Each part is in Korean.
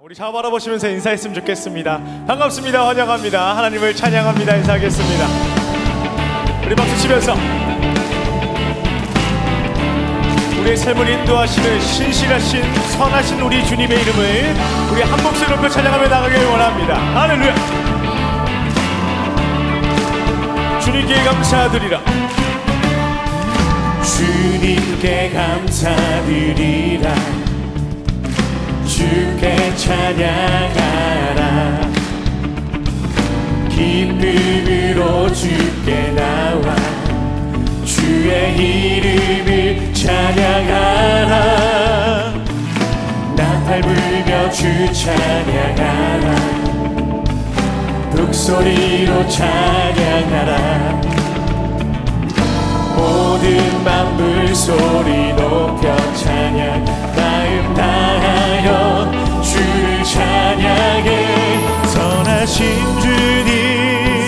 우리 좌우 바라보시면서 인사했으면 좋겠습니다. 반갑습니다. 환영합니다. 하나님을 찬양합니다. 인사하겠습니다. 우리 박수치면서 우리의 삶을 인도하시는 신실하신 선하신 우리 주님의 이름을 우리 한 목소리 높여 찬양하며 나가길 원합니다. 할렐루야. 주님께 감사드리라. 주님께 감사드리라. 주께 찬양하라. 기쁨으로 주께 나와 주의 이름을 찬양하라. 나팔 불며 주 찬양하라. 북소리로 찬양하라. 모든 만물 소리 높여 찬양 마음 다하여 주를 찬양해. 선하신 주님,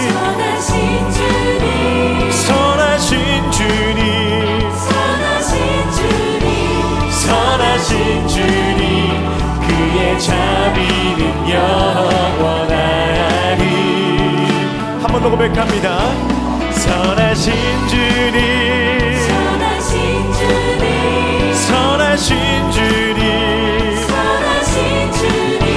선하신 주님, 선하신 주님, 선하신 주님, 선하신 주님, 그의 자비는 영원하니. 한 번 더 고백합니다. 선하신 주님, 선하신 주님, 선하신 주님, 선하신 주님,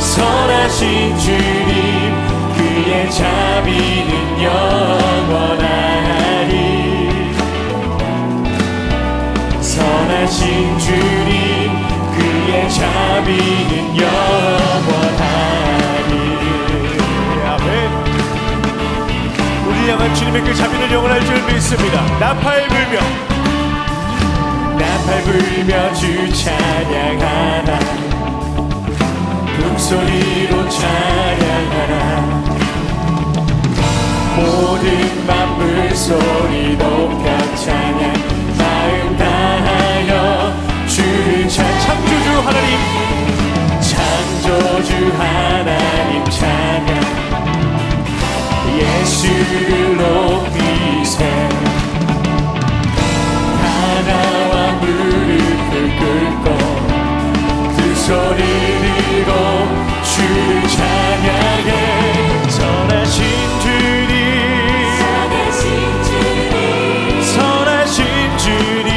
선하신 주님, 그의 자비는 영원하니. 선하신 주님, 그의 자비는 영원하니. 아멘. 향한 주님의 그 자비를 영원할 줄 믿습니다. 나팔 불며, 나팔 불며 주 찬양하라. 북소리로 찬양하라. 모든 만물 소리 높여 찬양 마음 다하여 주를 찬양. 창조주 하나님, 창조주 하나님 찬양. 예수를 높이세. 하나와 무릎을 꿇고 그 소리 들고 주를 찬양해. 선하신 주님, 선하신 주님, 선하신 주님,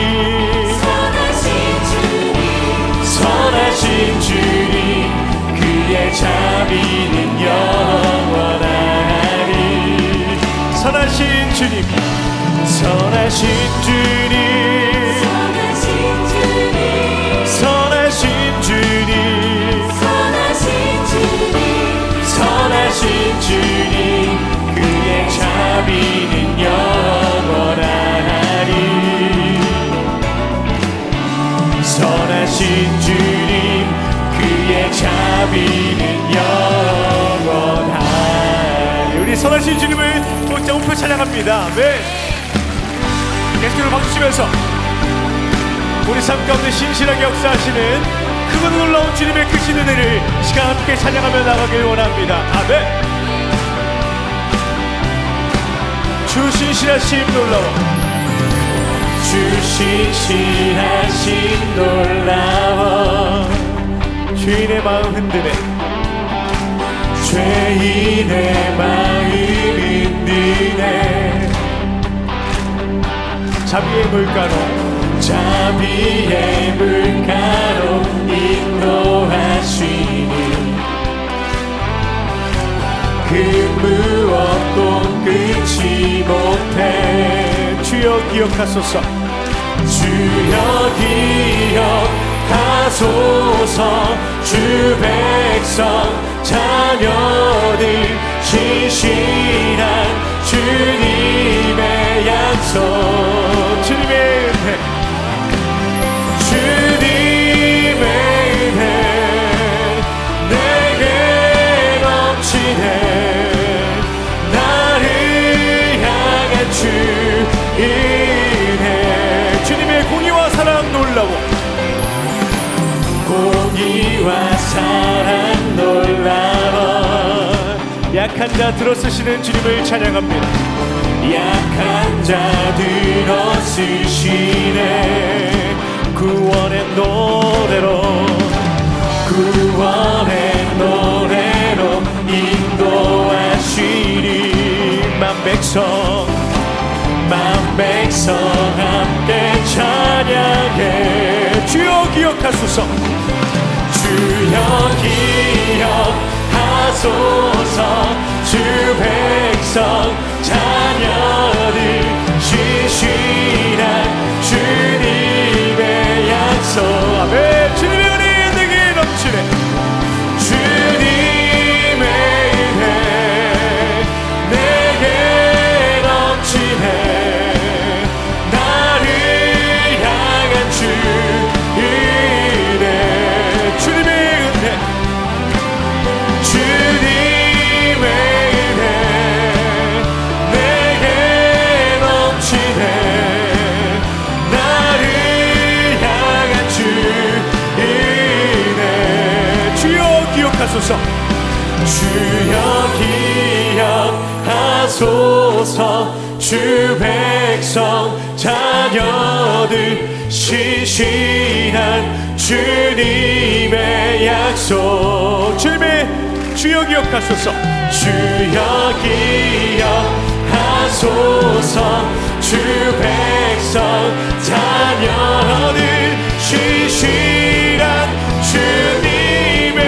선하신 주님, 선하신 주님, 그의 자비는 영원하니. 선하신 주님, 선하신 주님, 선하신 주님, 선하신 주님, 선하신 주님, 선하신 주님, 그의 자비는 영원하니. 선하신 주님, 그의 자비는 영원하니. 우리 선하신 주님을 곧장 우표 찬양합니다. 네. 계속으로 박수치면서 우리 삶 가운데 신실하게 역사하시는 크고 놀라운 주님의 크신 은혜를 시간 함께 찬양하며 나가길 원합니다. 아멘. 주 신실하신 놀라워. 주 신실하신 놀라워. 주인의 마음 흔드네. 죄인의 마음이 흔드네. 자비의 물가로, 자비의 물가로 인도하시니 그 무엇도 끊지 못해. 주여 기억하소서. 주여 기억하소서. 주 백성 자녀들 신실한 주님의 약속. 주님의 은혜, 주님의 은혜 내게 넘치네. 나를 향한 주인의 주님의 공의와 사랑 놀라워. 공의와 사랑 놀라워. 약한 자 들어쓰시는 주님을 찬양합니다. 약한 자 들어쓰시네. 구원의 노래로, 구원의 만백성 함께 찬양해. 주여 기억하소서, 주여 기억하소서, 주 백성 자녀를 쉬시라 주님의 약속. 아멘. 주님의 은혜가 넘치네. 주님의 주여 기억하소서, 주 백성 자녀들 신실한 주님의 약속. 주여 기억하소서, 주여 기억하소서, 주 백성 자녀들 신실한 주님의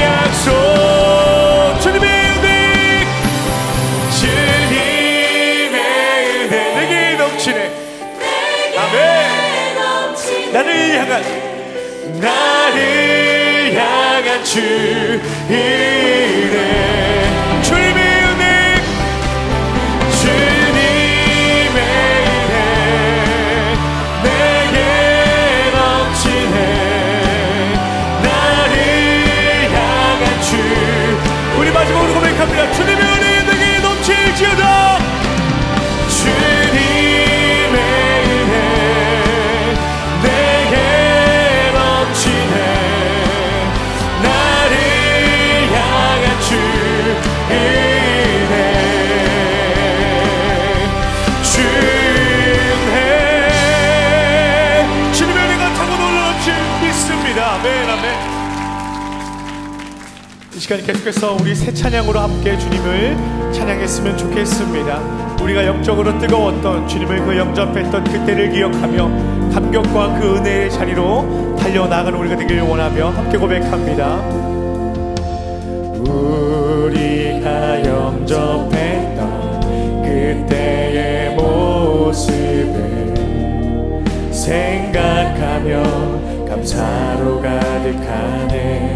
약속. 주님의 은혜, 주님의 은혜 내게 넘치네. 아멘. 나를 향한 주이네. 마지막으로 고백합니다. 주님의 은혜 내게 넘칠지어다. 주님의 은혜 내게 넘치네. 나를 향한 주의 은혜 주님의 은혜가 타고 놀라 넘칠 믿습니다. 아멘. 아멘. 이 시간 계속해서 우리 새 찬양으로 함께 주님을 찬양했으면 좋겠습니다. 우리가 영적으로 뜨거웠던 주님을 영접했던 그때를 기억하며 감격과 그 은혜의 자리로 달려나가는 우리가 되길 원하며 함께 고백합니다. 우리가 영접했던 그때의 모습을 생각하며 감사로 가득하네.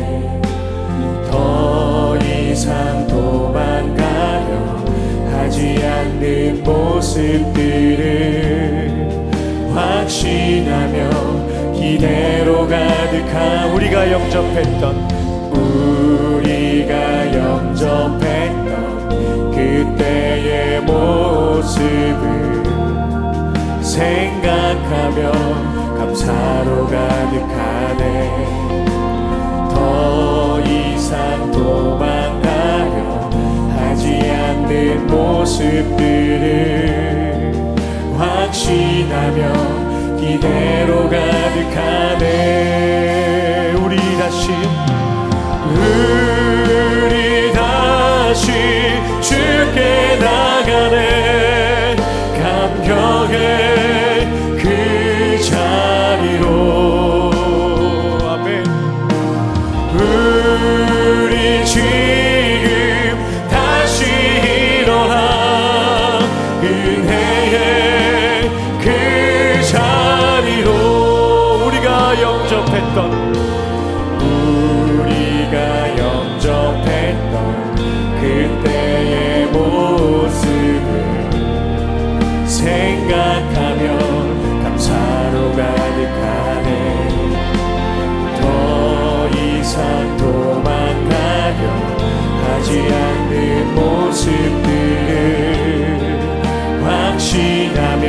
더 이상 도망가려 하지 않는 모습들을 확신하며 기대로 가득한 우리가 영접했던 그때의 모습을 생각하며 감사로 가득하네. 더 이상 도망가려 하지 않는 모습들을 확신하며 기대로 가득하네. 우리 다시 주께 나가네. 감격의 그 자리로. 우리 지금 다시 일어나 은혜의 그 자리로. 우리가 영접했던 그때의 모습을 생각하며 감사로 가득하네. 도망가려 하지 않는 모습들을 확신하며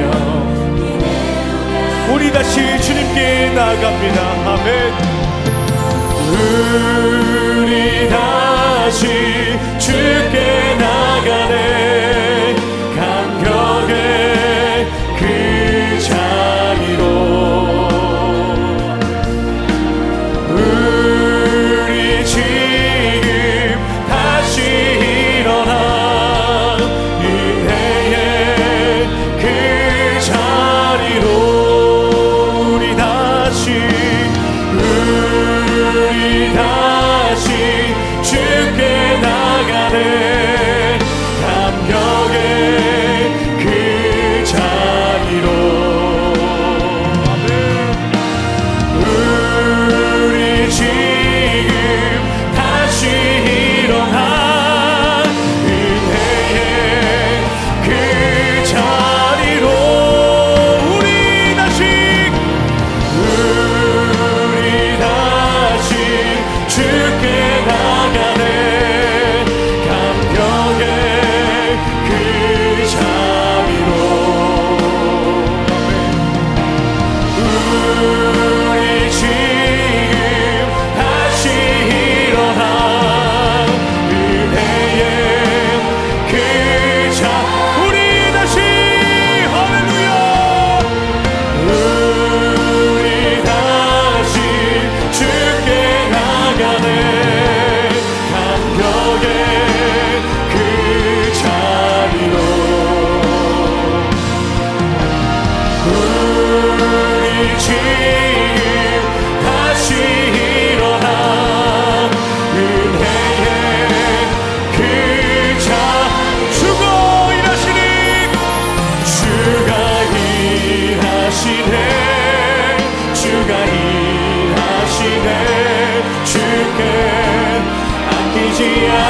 우리 다시 주님께 나갑니다. 아멘. 우리 다시 주께 나가네. 감격의 그 자리로. 지금 다시 일어나 은혜의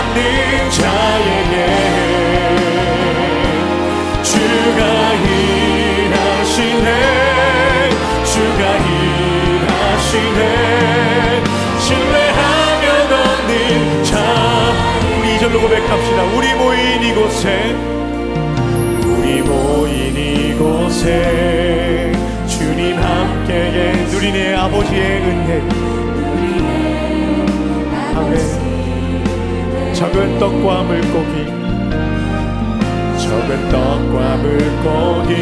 받는 자에게 주가 일하시네, 주가 일하시네. 신뢰하며 얻는 자. 우리 2절로 고백합시다. 우리 모인 이곳에, 우리 모인 이곳에 주님 함께에 누리네 아버지의 은혜, 적은 떡과 물고기, 적은 떡과 물고기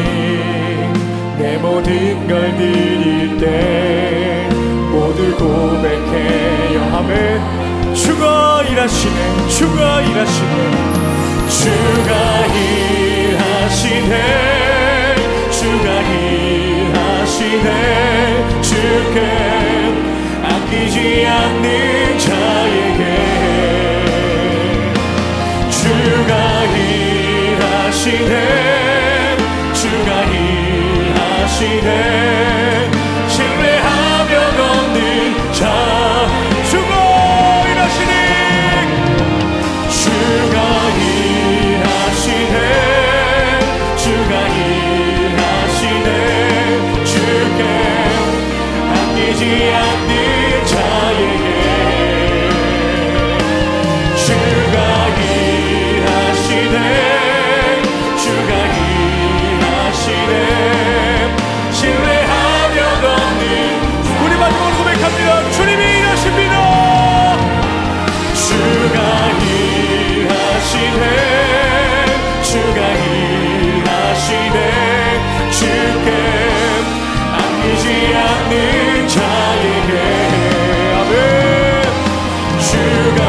내 모든 걸 드릴 때 모두 고백해야 하며, 주가 일하시네, 주가 일하시네, 주가 일하시네, 주가 일하시네. 주께 아끼지 않는 자에게 주가 일하시네, 주가 일하시네. 신뢰하며 걷는 자, 주가 일하시네, 주가 일하시네, 주가 일하시네. 주께 아끼지 않는 자에게 신뢰하며 걷는 우리 마지막으로 고백합니다. 주님이 일하십니다. 주가 일하시네, 주가 일하시네. 주께 아끼지 않는 자에게 아멘. 주가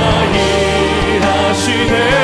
일하시네,